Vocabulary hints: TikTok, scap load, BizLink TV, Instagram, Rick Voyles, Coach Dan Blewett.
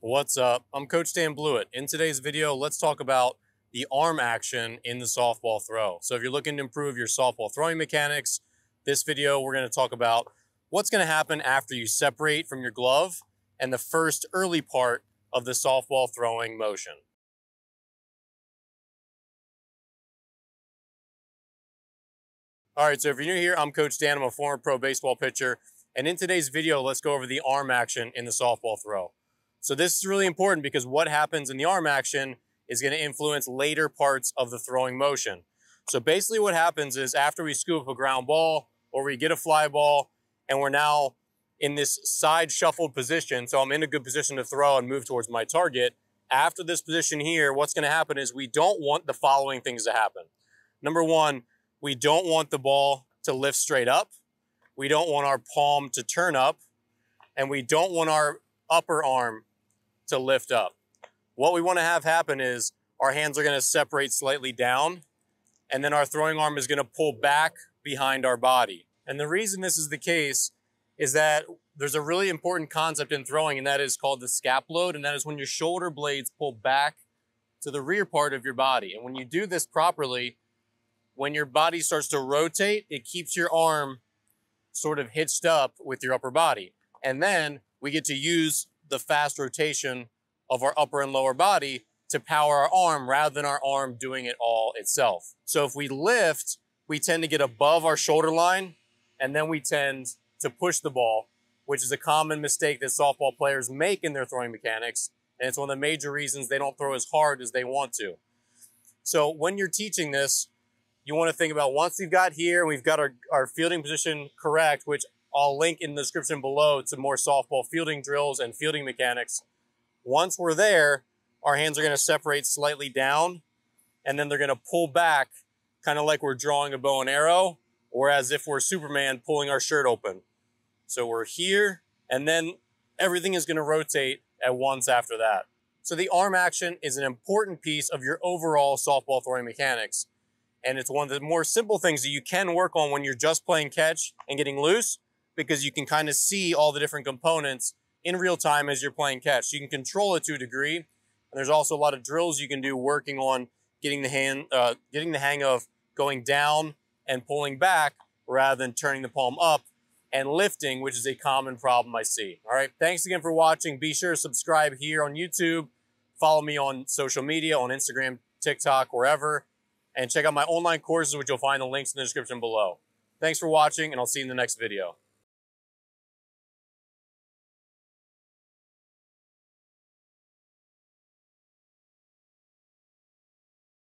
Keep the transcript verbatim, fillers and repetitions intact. What's up? I'm Coach Dan Blewett. In today's video, let's talk about the arm action in the softball throw. So if you're looking to improve your softball throwing mechanics, this video, we're going to talk about what's going to happen after you separate from your glove and the first early part of the softball throwing motion. All right, so if you're new here, I'm Coach Dan. I'm a former pro baseball pitcher. And in today's video, let's go over the arm action in the softball throw. So this is really important because what happens in the arm action is going to influence later parts of the throwing motion. So basically what happens is after we scoop up a ground ball or we get a fly ball and we're now in this side shuffled position, so I'm in a good position to throw and move towards my target. After this position here, what's going to happen is we don't want the following things to happen. Number one, we don't want the ball to lift straight up. We don't want our palm to turn up, and we don't want our upper arm to lift up. What we want to have happen is our hands are going to separate slightly down, and then our throwing arm is going to pull back behind our body. And the reason this is the case is that there's a really important concept in throwing, and that is called the scap load, and that is when your shoulder blades pull back to the rear part of your body. And when you do this properly, when your body starts to rotate, it keeps your arm sort of hitched up with your upper body. And then we get to use the fast rotation of our upper and lower body to power our arm rather than our arm doing it all itself. So if we lift, we tend to get above our shoulder line, and then we tend to push the ball, which is a common mistake that softball players make in their throwing mechanics. And it's one of the major reasons they don't throw as hard as they want to. So when you're teaching this, you want to think about once we've got here, we've got our, our fielding position correct, which I'll link in the description below to more softball fielding drills and fielding mechanics. Once we're there, our hands are going to separate slightly down, and then they're going to pull back kind of like we're drawing a bow and arrow or as if we're Superman pulling our shirt open. So we're here, and then everything is going to rotate at once after that. So the arm action is an important piece of your overall softball throwing mechanics. And it's one of the more simple things that you can work on when you're just playing catch and getting loose, because you can kind of see all the different components in real time as you're playing catch. You can control it to a degree, and there's also a lot of drills you can do working on getting the hand, uh, getting the hang of going down and pulling back rather than turning the palm up and lifting, which is a common problem I see. All right, thanks again for watching. Be sure to subscribe here on YouTube. Follow me on social media, on Instagram, TikTok, wherever, and check out my online courses, which you'll find the links in the description below. Thanks for watching, and I'll see you in the next video.